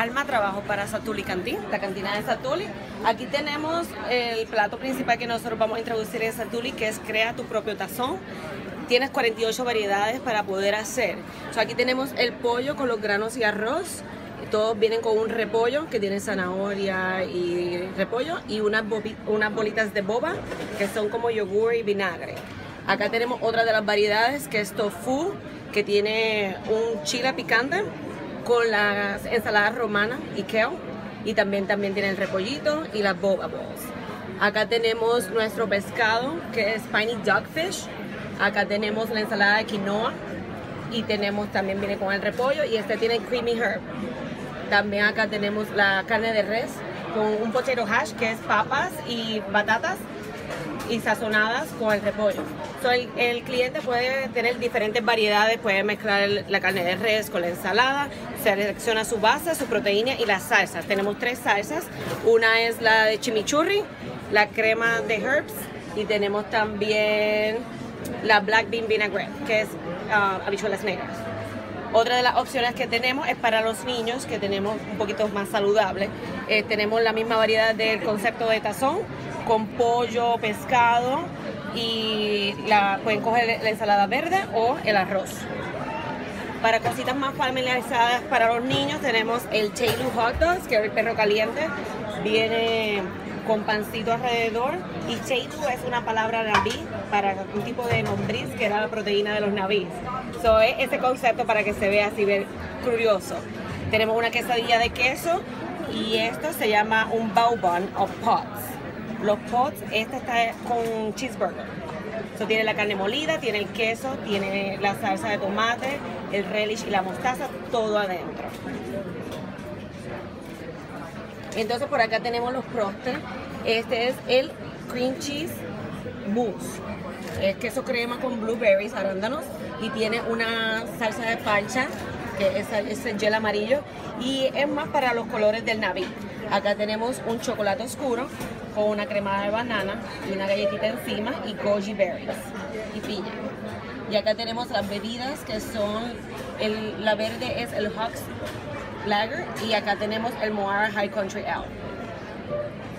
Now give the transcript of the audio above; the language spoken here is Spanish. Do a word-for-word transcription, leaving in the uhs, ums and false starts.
Alma, trabajo para Satu'li Canteen, la cantina de Satu'li. Aquí tenemos el plato principal que nosotros vamos a introducir en Satu'li, que es crea tu propio tazón. Tienes cuarenta y ocho variedades para poder hacer. O sea, aquí tenemos el pollo con los granos y arroz. Todos vienen con un repollo que tiene zanahoria y repollo y unas, unas bolitas de boba que son como yogur y vinagre. Acá tenemos otra de las variedades que es tofu, que tiene un chile picante con las ensaladas romanas y kale, y también, también tiene el repollito y las boba balls. Acá tenemos nuestro pescado que es spiny dogfish. Acá tenemos la ensalada de quinoa y tenemos también viene con el repollo y este tiene creamy herb. También acá tenemos la carne de res con un potato hash que es papas y batatas y sazonadas con el repollo. So, el, el cliente puede tener diferentes variedades, puede mezclar el, la carne de res con la ensalada, selecciona su base, su proteína y las salsas. Tenemos tres salsas, una es la de chimichurri, la crema de herbs y tenemos también la black bean vinaigrette que es uh, habichuelas negras. Otra de las opciones que tenemos es para los niños, que tenemos un poquito más saludable. Eh, tenemos la misma variedad del concepto de tazón, con pollo, pescado y la, pueden coger la ensalada verde o el arroz. Para cositas más familiarizadas para los niños tenemos el Chee-tu Hot Dogs, que es el perro caliente. Viene con pancito alrededor y Chee-tu es una palabra naví para un tipo de lombriz que era la proteína de los navís. So, es ese concepto para que se vea así ver curioso. Tenemos una quesadilla de queso y esto se llama un bowbone of pots. Los pots, esta está con cheeseburger. So, tiene la carne molida, tiene el queso, tiene la salsa de tomate, el relish y la mostaza, todo adentro. Entonces por acá tenemos los prósteres. Este es el cream cheese mousse. Es queso crema con blueberries, arándanos, y tiene una salsa de pancha, que es, es el gel amarillo, y es más para los colores del naví. Acá tenemos un chocolate oscuro con una cremada de banana y una galletita encima y goji berries y piña. Y acá tenemos las bebidas que son, el, la verde es el Hux Lager y acá tenemos el Moara High Country Ale.